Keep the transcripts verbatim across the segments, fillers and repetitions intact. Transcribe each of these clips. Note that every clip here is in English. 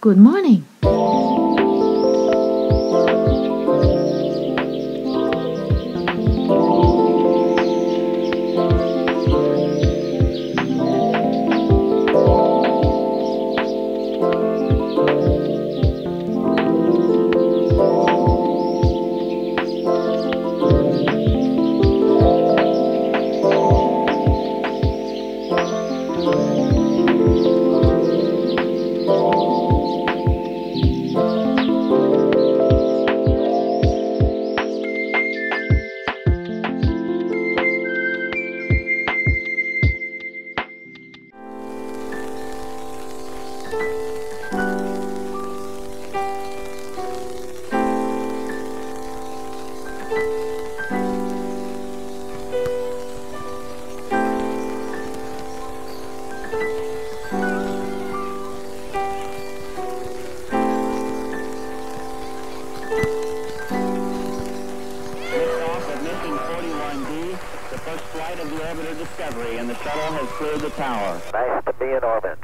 Good morning. First flight of the Orbiter Discovery, and the shuttle has cleared the tower. Nice to be in orbit.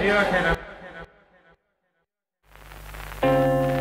You're okay now.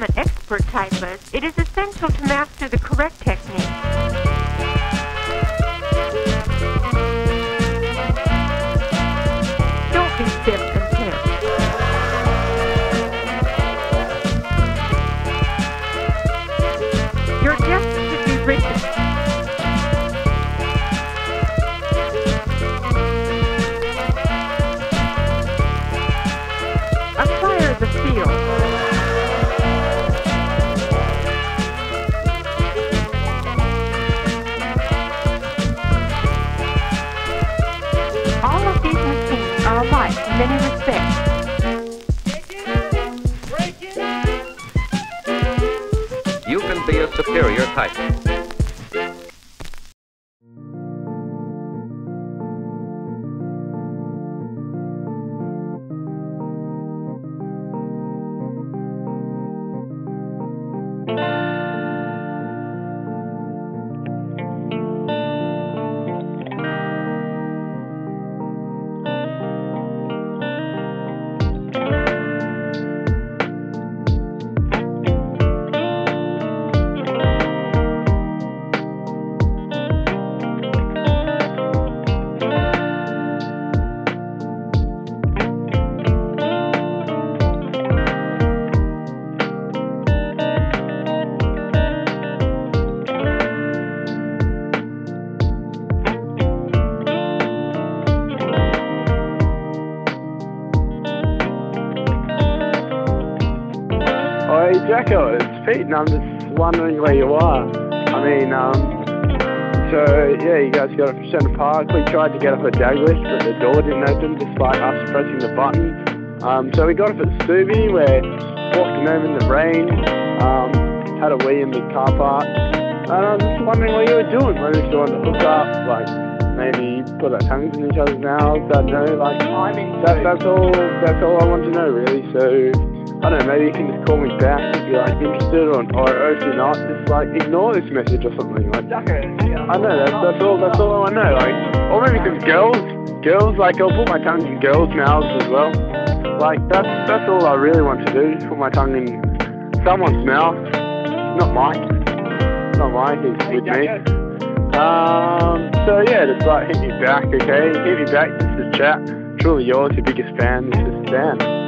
become an expert typist, it is essential to master the correct technique. Many respects. You can be a superior typist. Jacko, it's Pete, and I'm just wondering where you are. I mean, um, so, yeah, you guys got up from Centre Park. We tried to get up at Douglas, but the door didn't open, despite us pressing the button. Um, so we got up at Stubby, where walking home in the rain, um, had a wee in the car park. And I'm just wondering what you were doing, whether you wanted to hook up, like, maybe put our tongues in each other's mouths, I don't know, like, that, that's all, that's all I want to know, really, so... I don't know, maybe you can just call me back if you're like interested or, or if you're not, just like ignore this message or something like that. I know, that's, that's all that's all I know. Like, or maybe some girls, girls, like I'll put my tongue in girls' mouths as well. Like, that's that's all I really want to do, just put my tongue in someone's mouth. Not mine. Not mine, he's with me. Um, so yeah, just like hit me back, okay? Hit me back, just to chat. Truly yours, your biggest fan, this is Stan.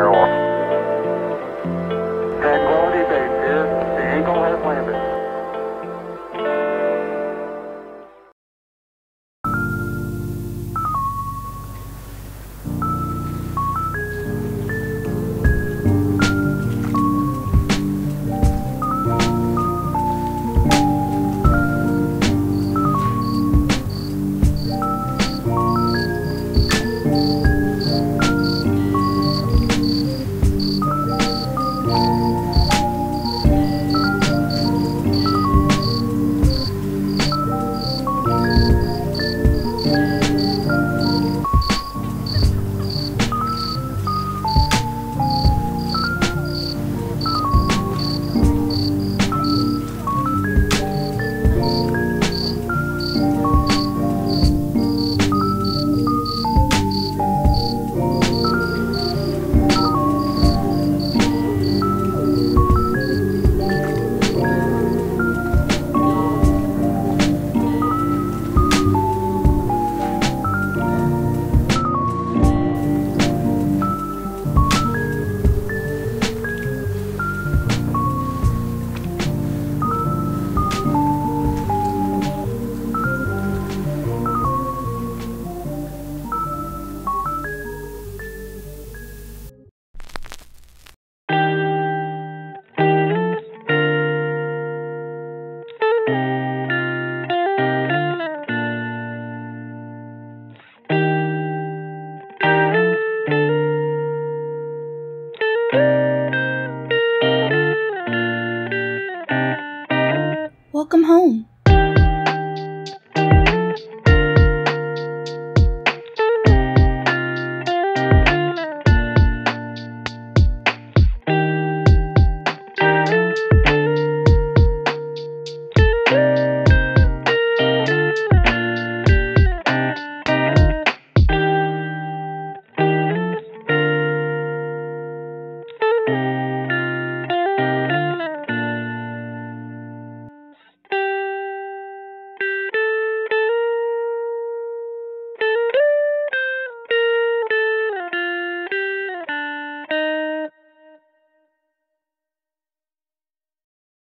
Control.